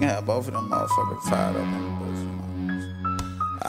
You had both of them motherfuckers tied up in the bush.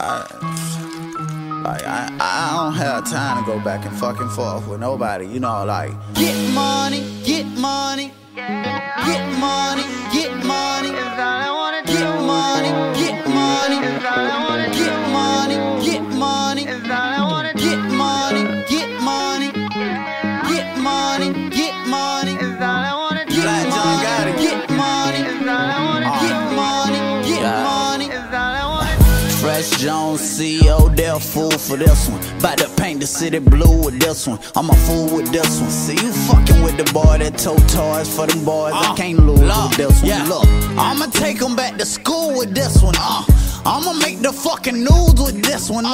I don't have time to go back and fucking forth with nobody. You know, like, get money, get money, yeah. Get money, get money. Is that I wanna do? Get money, get money. Is that I wanna do? Get money, get money. Is that I wanna do? Get money, get money, yeah. Get money, get money. Is that I wanna do? Like John gotta get money. Is that I wanna do? Get money, get money. Is that I wanna do? Fresh Jones, CEO, they'll fool for this one. About to paint the city blue with this one. I'm a fool with this one. See you fucking with the boy that told toys for them boys. I can't lose with this one. Yeah. Look, I'ma take them back to school with this one. I'ma make the fucking news with this one.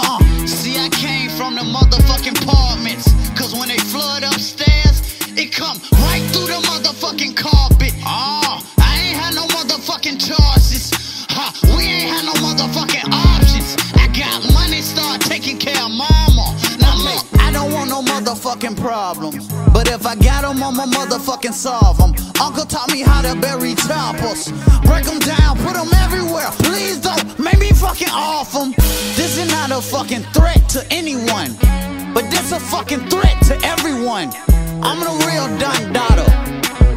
See, I came from the motherfucking apartments. Cause when they flood upstairs, it come right through the motherfucking carpet. I ain't had no motherfucking choices. We ain't had no motherfucking options. I got money, start taking care of mama. Now look, I don't want no motherfucking problems, but if I got them, I'ma motherfucking solve them. Uncle taught me how to bury choppers, break them down, put them everywhere. Please don't make me fucking off them. This is not a fucking threat to anyone, but this a fucking threat to everyone. I'm the real Don Dada.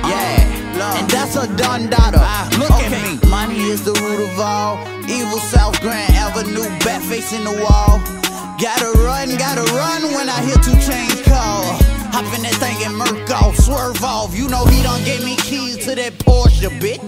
Yeah, and that's a Don Dada. Look at me. Money is the root of all evil. South Grand Avenue, bat face in the wall. Gotta run when I hear 2 Chainz call. Hop in that thing and murk off, swerve off. You know he done gave me keys to that Porsche, bitch.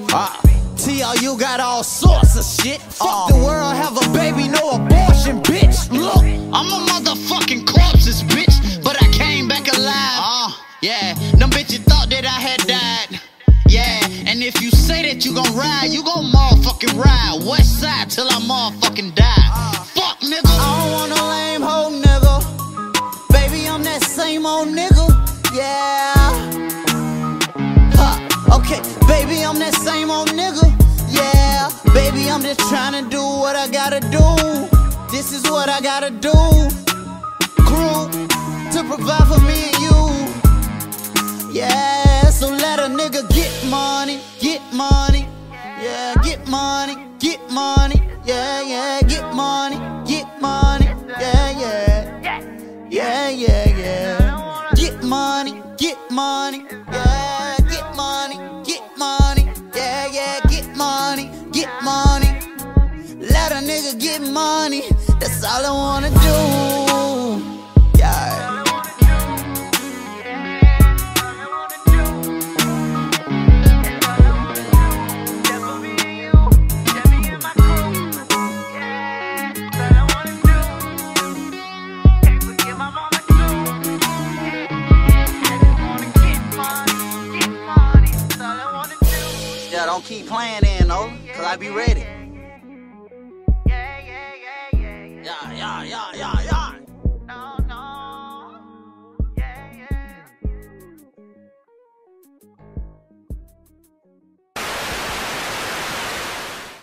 TRU got all sorts of shit. Fuck the world, have a baby, no abortion, bitch. Look, I'm a motherfucking corpses, bitch, but I came back alive. Yeah, them bitches thought that I had died. Yeah, and if you say that you gon' ride, you gon' motherfucking ride. West side till I motherfucking die. Fuck nigga, I don't want no lame hoe nigga. Baby, I'm that same old nigga. Yeah. Okay, baby, I'm that same old nigga. Yeah. Baby, I'm just tryna do what I gotta do. This is what I gotta do. Crew, to provide for me and you. Yeah, so let a nigga get money, get money, yeah, get money, get money, yeah, yeah, get money, yeah, yeah, yeah, yeah, yeah, get money, yeah, get money, yeah, yeah, get money, let a nigga get money, that's all I wanna do, yeah. Don't keep playing then, though, cause I be ready.